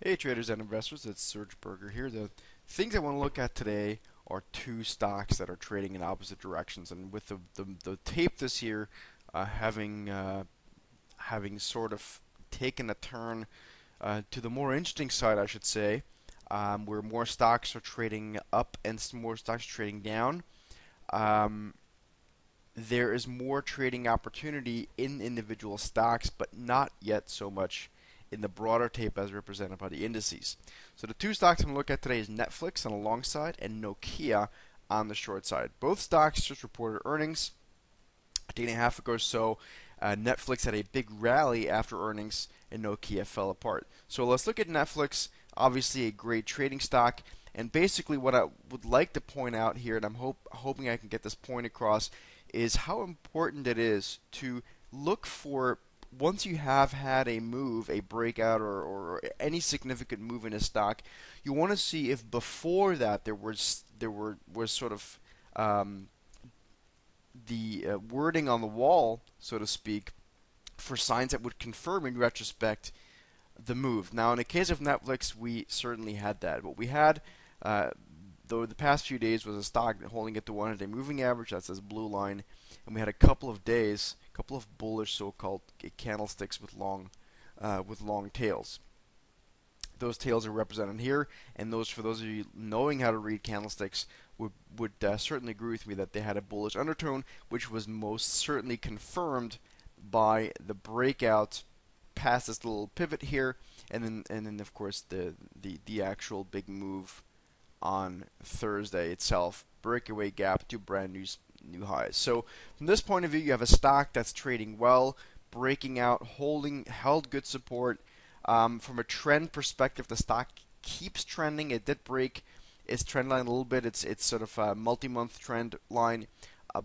Hey traders and investors, it's Serge Berger here. The things I want to look at today are two stocks that are trading in opposite directions, and with the tape this year having sort of taken a turn to the more interesting side, I should say, where more stocks are trading up and more stocks are trading down, there is more trading opportunity in individual stocks, but not yet so much in the broader tape as represented by the indices. So the two stocks I'm going to look at today is Netflix on the long side and Nokia on the short side. Both stocks just reported earnings a day and a half ago or so. Netflix had a big rally after earnings and Nokia fell apart. So let's look at Netflix, obviously a great trading stock. And basically what I would like to point out here, and I'm hoping I can get this point across, is how important it is to look for, once you have had a move, a breakout, or any significant move in a stock, you want to see if before that there was sort of the wording on the wall, so to speak, for signs that would confirm in retrospect the move. Now, in the case of Netflix, we certainly had that. What we had, though, the past few days was a stock holding it to 100-day moving average. That's this blue line, and we had a couple of days, couple of bullish so-called candlesticks with long tails. Those tails are represented here, and those, for those of you knowing how to read candlesticks, would certainly agree with me that they had a bullish undertone, which was most certainly confirmed by the breakout past this little pivot here, and then of course the actual big move on Thursday itself, breakaway gap to brand new highs. So from this point of view, you have a stock that's trading well, breaking out, held good support. From a trend perspective, the stock keeps trending. It did break its trend line a little bit. It's sort of a multi-month trend line,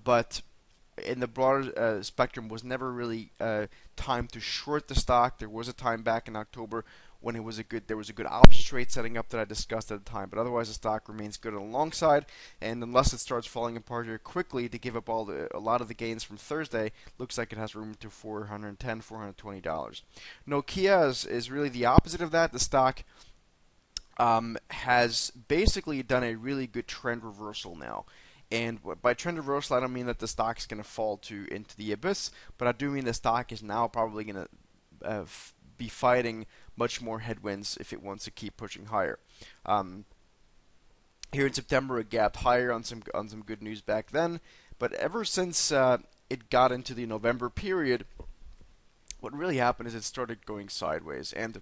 but in the broader spectrum, was never really time to short the stock. There was a time back in October when it was there was a good option trade setting up that I discussed at the time, but otherwise the stock remains good on the long side, and unless it starts falling apart here quickly to give up a lot of the gains from Thursday, looks like it has room to $410, $420. Nokia is really the opposite of that. The stock has basically done a really good trend reversal now. And by trend reversal, I don't mean that the stock's going to fall into the abyss, but I do mean the stock is now probably going to be fighting much more headwinds if it wants to keep pushing higher. Here in September, it gapped higher on some good news back then, but ever since it got into the November period, what really happened is it started going sideways. And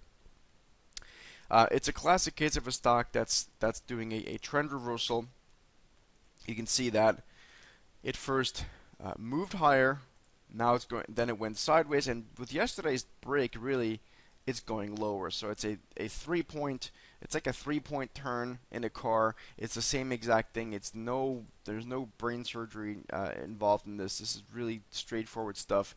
it's a classic case of a stock that's doing a trend reversal. You can see that it first moved higher, now it's going, then it went sideways, and with yesterday's break, really, it's going lower. So it's like a three-point turn in a car. It's the same exact thing. There's no brain surgery involved in this. This is really straightforward stuff.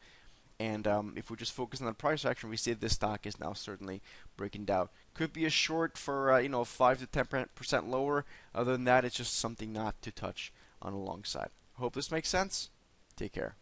And if we just focus on the price action, we see that this stock is now certainly breaking down. Could be a short for 5 to 10% lower. Other than that, it's just something not to touch on the long side. Hope this makes sense. Take care.